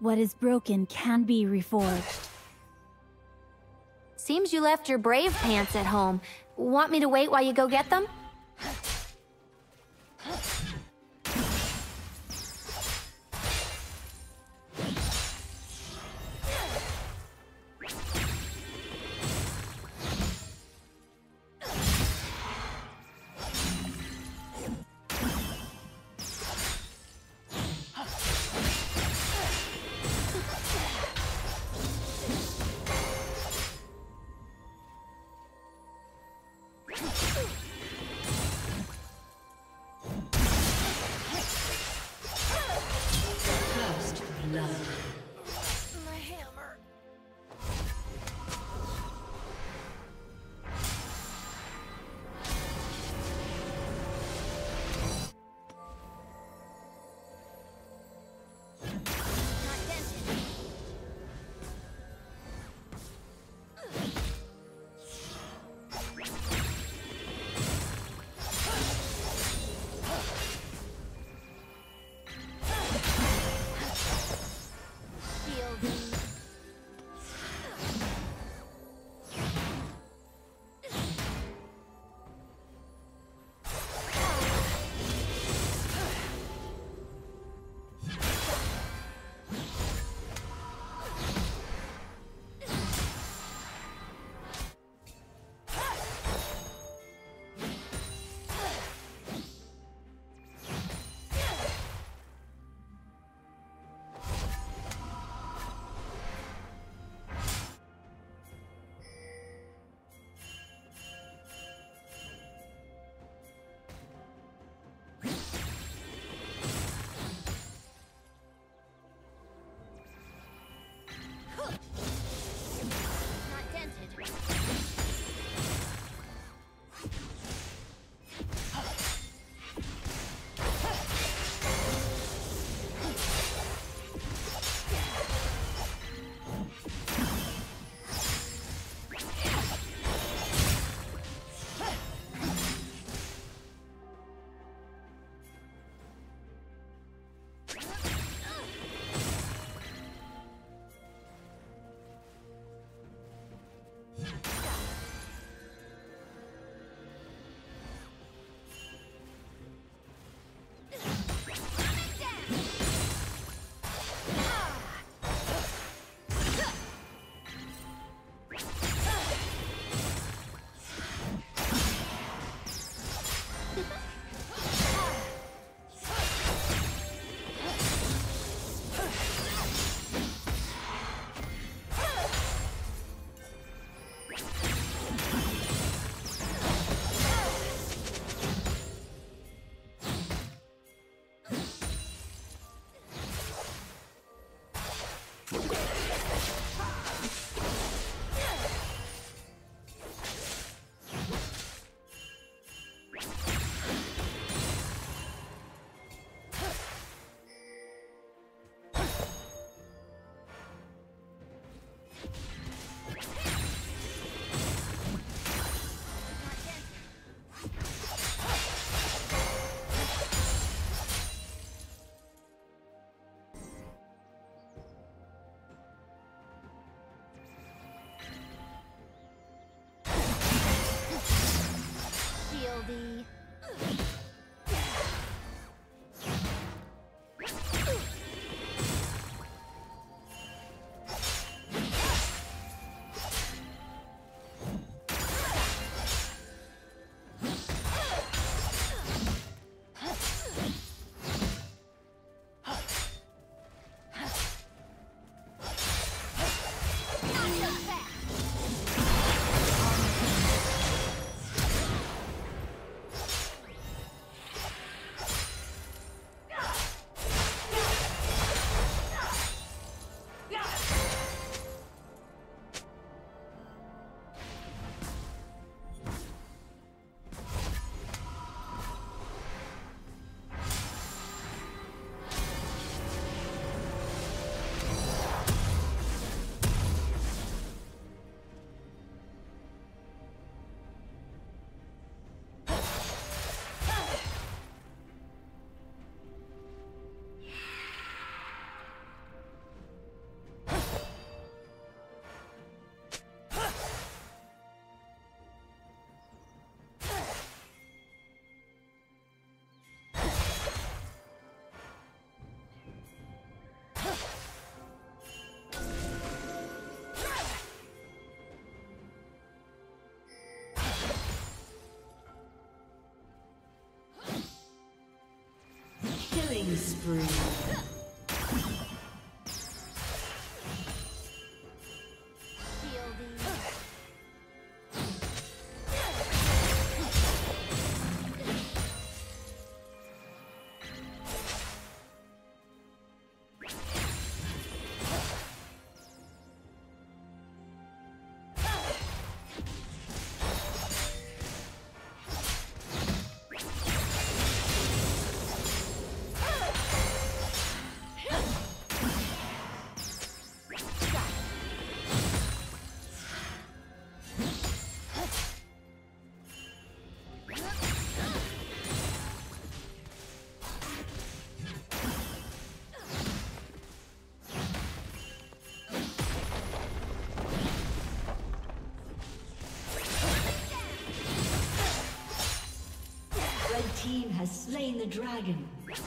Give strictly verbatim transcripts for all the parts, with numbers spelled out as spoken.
What is broken can be reforged. Seems you left your brave pants at home. Want me to wait while you go get them? The has slain the dragon. Like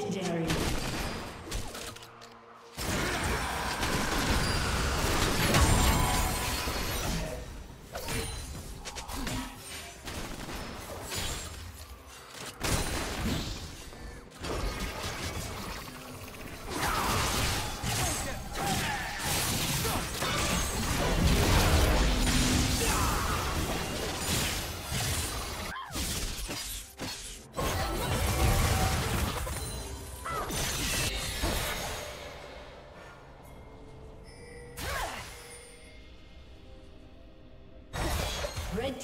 Legendary. Red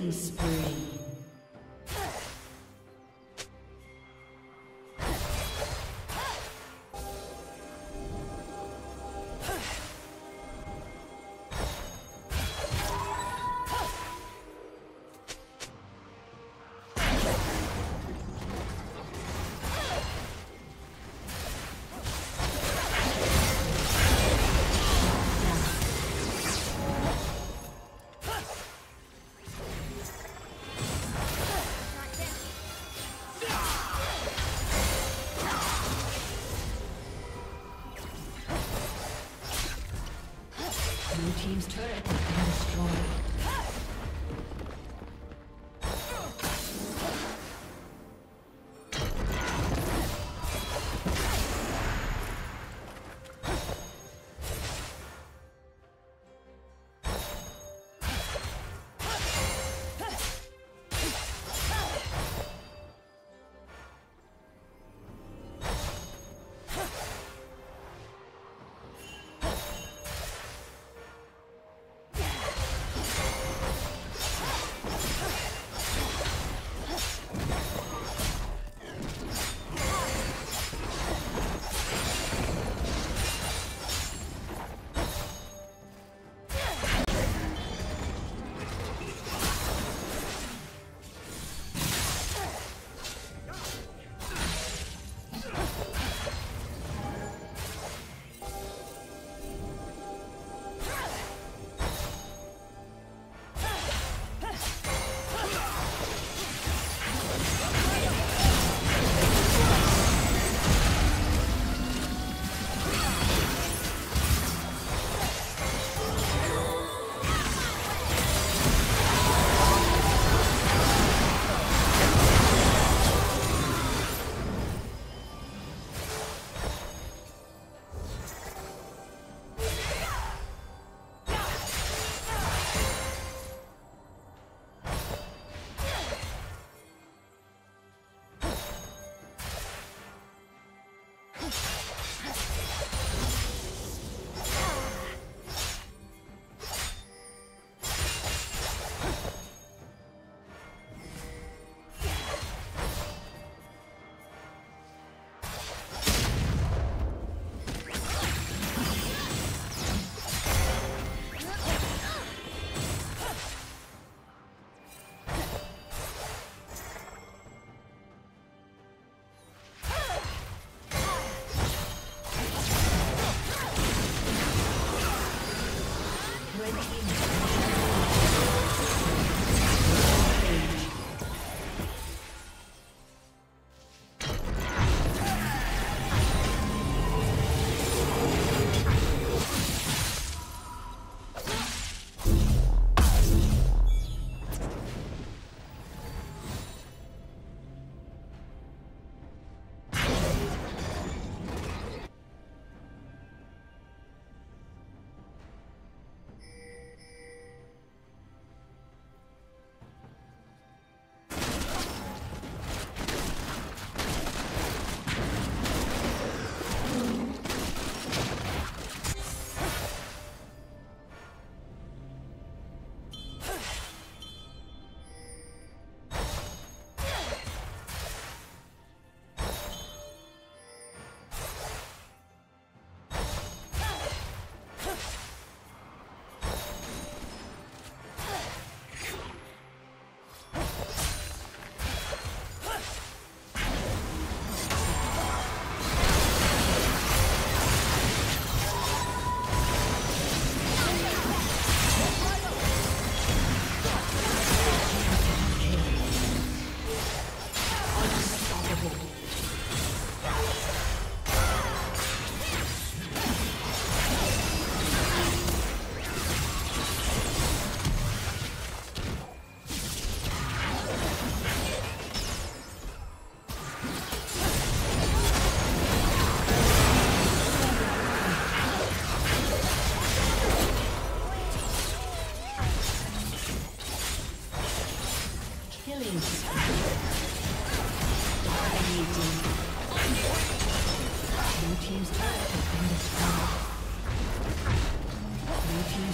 Killing spree. Blue team's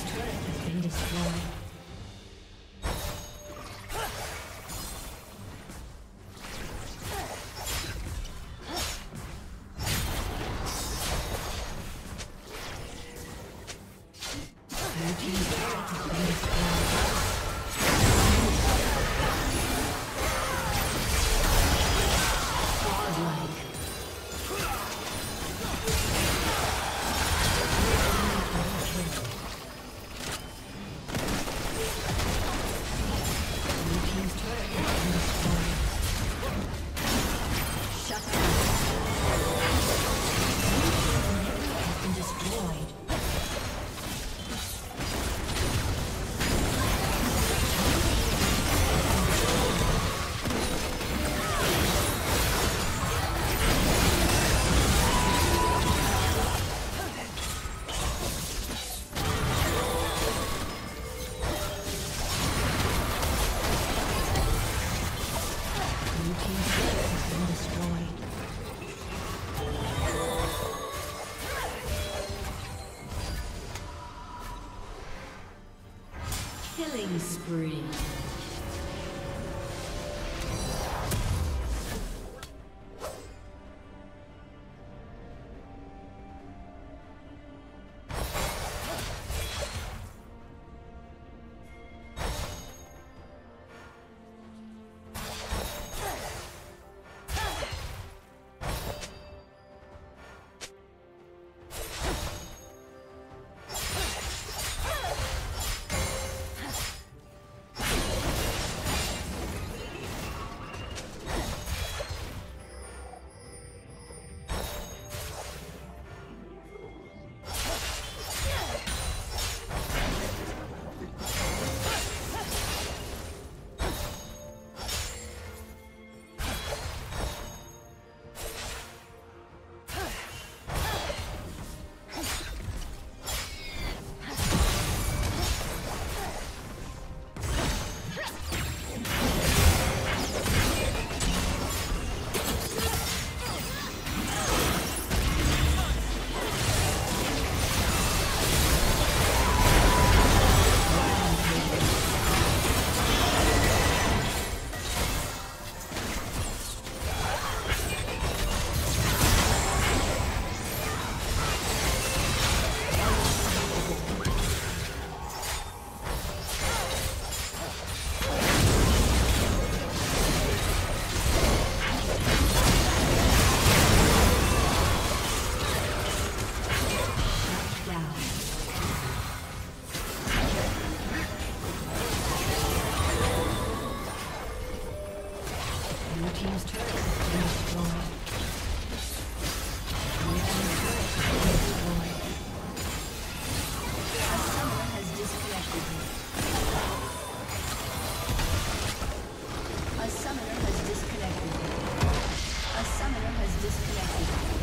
turret has been destroyed. Killing spree. Disconnected.